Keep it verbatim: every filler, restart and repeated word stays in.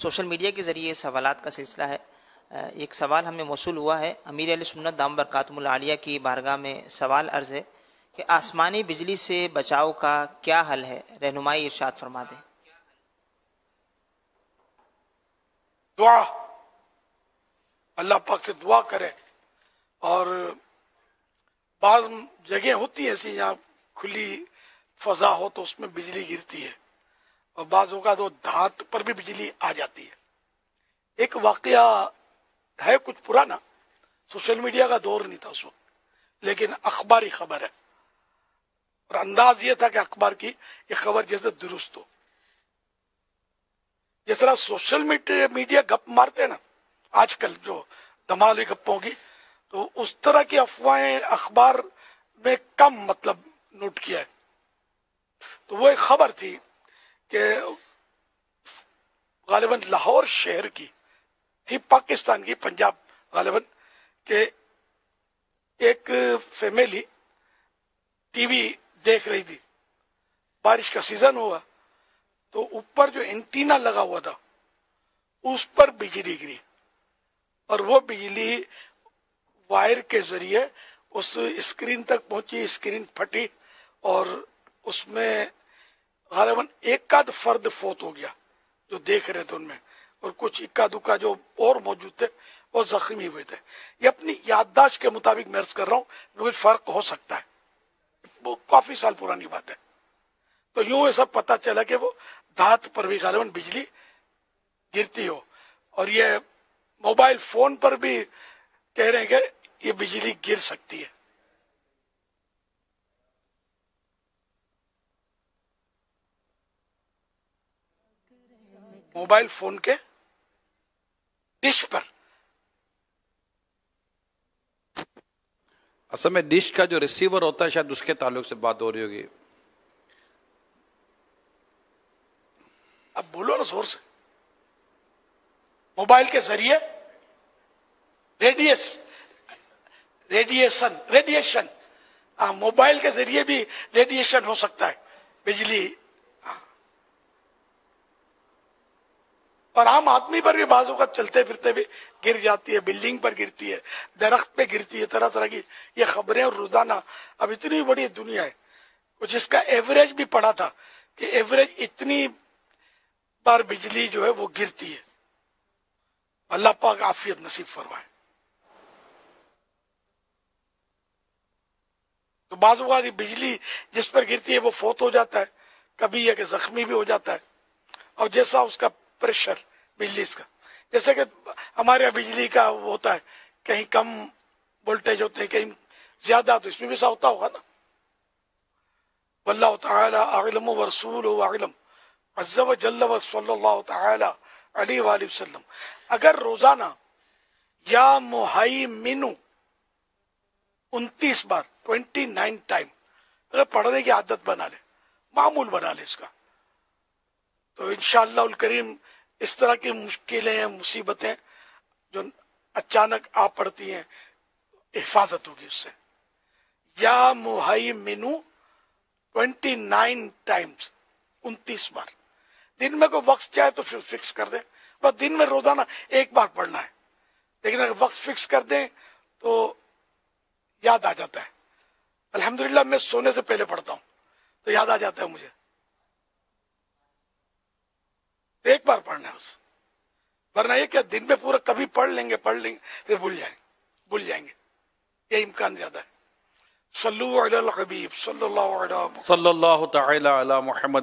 Social media के ज़रिए सवालात का सिलसिला है। एक सवाल हमें मौसूल हुआ है, अमीर अहले सुन्नत दाम बरकातुहुल आलिया की बारगाह में सवाल अर्ज़ है कि आसमानी बिजली से बचाव का क्या हल है, रहनुमाई इरशाद फरमा दें। दुआ, अल्लाह पाक से दुआ करें। और बाज़ जगह होती है ऐसी जहाँ खुली फ़ज़ा हो तो उसमें बिजली गिरती है और बाज़ों का तो धात पर भी बिजली आ जाती है। एक वाक़या है कुछ पुराना, सोशल मीडिया का दौर नहीं था उस वक्त, लेकिन अखबारी खबर है और अंदाज ये था कि अखबार की एक खबर जैसे दुरुस्त हो। जिस तरह सोशल मीडिया मीडिया गप मारते हैं ना आजकल, जो धमाल हुई गप्पों की, तो उस तरह की अफवाहें अखबार में कम मतलब नोट किया है। तो वो एक खबर थी कि गालिबन लाहौर शहर की थी, पाकिस्तान की, पंजाब गालिबन, के एक फैमिली टीवी देख रही थी। बारिश का सीजन हुआ तो ऊपर जो एंटीना लगा हुआ था उस पर बिजली गिरी और वो बिजली वायर के जरिए उस स्क्रीन तक पहुंची, स्क्रीन फटी और उसमें गालिबन एक आध फर्द फोत हो गया जो देख रहे थे उनमें, और कुछ इक्का दुक्का जो और मौजूद थे वो जख्मी हुए थे। ये अपनी याददाश्त के मुताबिक मैं अर्ज कर रहा हूँ, कुछ फर्क हो सकता है, वो काफी साल पुरानी बात है। तो यूं ये सब पता चला कि वो धात पर भी गालिबन बिजली गिरती हो, और ये मोबाइल फोन पर भी कह रहे हैं कि ये बिजली गिर सकती है। मोबाइल फोन के डिश पर, असल में डिश का जो रिसीवर होता है शायद उसके ताल्लुक से बात हो रही होगी। अब बोलो ना जोर से। मोबाइल के जरिए रेडियस रेडिएशन रेडिएशन हाँ, मोबाइल के जरिए भी रेडिएशन हो सकता है बिजली, हाँ। और आम आदमी पर भी बाजू का चलते फिरते भी गिर जाती है, बिल्डिंग पर गिरती है, दरख्त पे गिरती है, तरह तरह की ये खबरें और रोजाना। अब इतनी बड़ी दुनिया है, कुछ इसका एवरेज भी पड़ा था कि एवरेज इतनी बार बिजली जो है वो गिरती है। अल्लाह पाक आफियत नसीब फरमाए। तो बाजू का बिजली जिस पर गिरती है वो फोत हो जाता है, कभी यह कि जख्मी भी हो जाता है, और जैसा उसका प्रेशर बिजली का, जैसे कि हमारे यहाँ बिजली का वो होता है, कहीं कम वोल्टेज होते हैं कहीं ज्यादा, तो इसमें भी ऐसा होता होगा ना। वल्लाहु तआला अअलम व रसूलुहु अअलम अज़्ज़ा व जल्ला व सल्लल्लाहु तआला अलैहि व आलिहि वसल्लम। अगर रोजाना या मुहैमिनु उनतीस बार उनतीस टाइम अगर पढ़ने की आदत बना ले, मामूल बना ले इसका, तो इंशाअल्लाह करीम इस तरह की मुश्किलें मुसीबतें जो अचानक आ पड़ती हैं हिफाजत होगी उससे। या मुहैमिनु उनतीस टाइम्स, उनतीस बार। दिन में कोई वक्त चाहे तो फिर फिक्स कर दें, बस दिन में रोजाना एक बार पढ़ना है, लेकिन अगर वक्त फिक्स कर दें तो याद आ जाता है। अल्हम्दुलिल्लाह मैं सोने से पहले पढ़ता हूँ तो याद आ जाता है मुझे। एक बार पढ़ना है उस, वरना ये क्या दिन में पूरा कभी पढ़ लेंगे पढ़ लेंगे फिर भूल जाएंगे भूल जाएंगे ये इम्कान ज्यादा है। सल्लल्लाहु अलैहि वसल्लम।